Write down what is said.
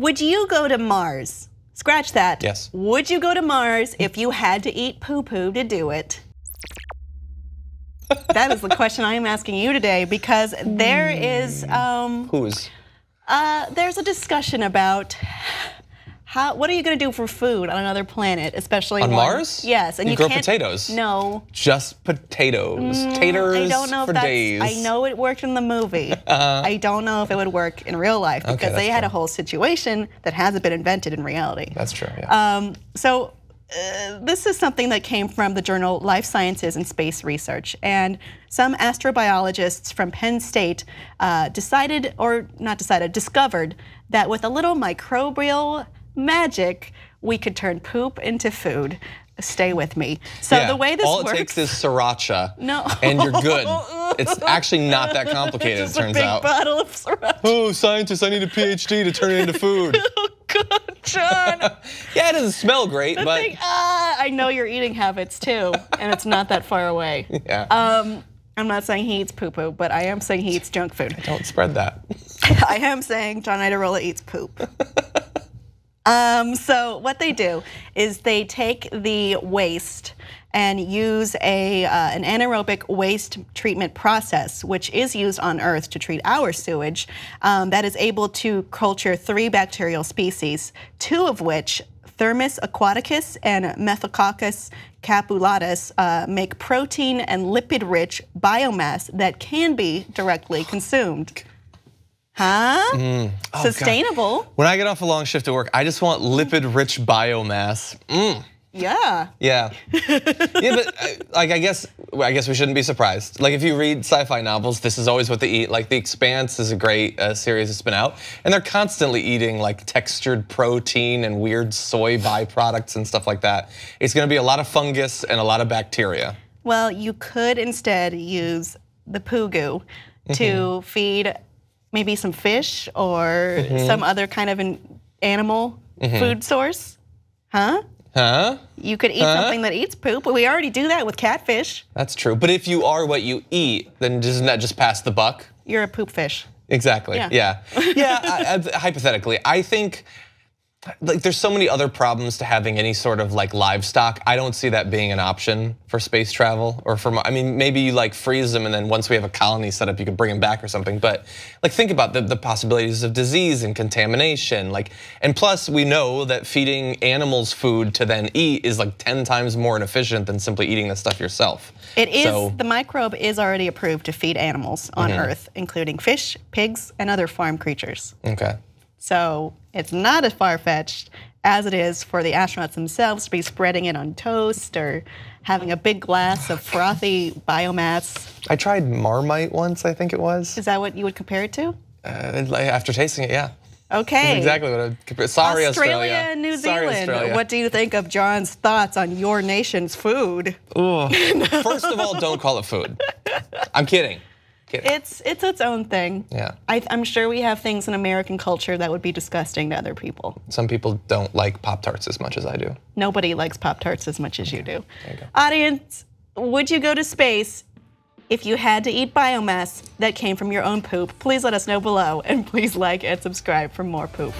Would you go to Mars? Scratch that. Yes. Would you go to Mars if you had to eat poo-poo to do it? That is the question I am asking you today, because there is there's a discussion about what are you going to do for food on another planet, especially on Mars? Yes, and you grow potatoes. No, just potatoes, taters. I don't know for days. I know it worked in the movie. I don't know if it would work in real life, because okay, they had a whole situation that hasn't been invented in reality. That's true. Yeah. This is something that came from the journal Life Sciences in Space Research, and some astrobiologists from Penn State discovered that with a little microbial magic, we could turn poop into food. Stay with me. So yeah, the way this works, all it takes is sriracha. No, and you're good. It's actually not that complicated. Just it turns a big out. Bottle of sriracha. Oh, scientists! I need a PhD to turn it into food. God, John. Yeah, it doesn't smell great, but I know your eating habits too, and it's not that far away. Yeah. I'm not saying he eats poo poo, but I am saying he eats junk food. I don't spread that. I am saying John Iderola eats poop. So what they do is they take the waste and use an anaerobic waste treatment process, which is used on Earth to treat our sewage, that is able to culture 3 bacterial species, 2 of which, Thermus aquaticus and Methylococcus capsulatus, make protein and lipid-rich biomass that can be directly consumed. Huh? Oh, sustainable. God. When I get off a long shift at work, I just want lipid-rich biomass. Yeah. Yeah. But like I guess we shouldn't be surprised. Like if you read sci-fi novels, this is always what they eat. Like The Expanse is a great series that's been out, and they're constantly eating like textured protein and weird soy byproducts and stuff like that. It's going to be a lot of fungus and a lot of bacteria. Well, you could instead use the poo goo to feed maybe some fish or some other kind of an animal food source, huh? Huh? You could eat something that eats poop. We already do that with catfish. That's true. But if you are what you eat, then doesn't that just pass the buck? You're a poop fish. Exactly. Yeah. Yeah. Hypothetically, I think like there's so many other problems to having any sort of like livestock. I don't see that being an option for space travel or for, I mean, maybe you like freeze them and then once we have a colony set up, you can bring them back or something. But like think about the possibilities of disease and contamination. Like, and plus we know that feeding animals food to then eat is like 10 times more inefficient than simply eating the stuff yourself. It is, so, the microbe is already approved to feed animals on Earth, including fish, pigs, and other farm creatures. Okay. So it's not as far-fetched as it is for the astronauts themselves to be spreading it on toast or having a big glass of frothy biomass. I tried Marmite once, I think it was. Is that what you would compare it to? After tasting it, yeah. Okay. That's exactly what I would compare. Sorry, Australia and New Zealand. Sorry, Australia. What do you think of John's thoughts on your nation's food? No. First of all, don't call it food. I'm kidding. It's its own thing. Yeah, I'm sure we have things in American culture that would be disgusting to other people. Some people don't like Pop-Tarts as much as I do. Nobody likes Pop-Tarts as much as you do. There you go. Audience, would you go to space if you had to eat biomass that came from your own poop? Please let us know below, and please like and subscribe for more poop.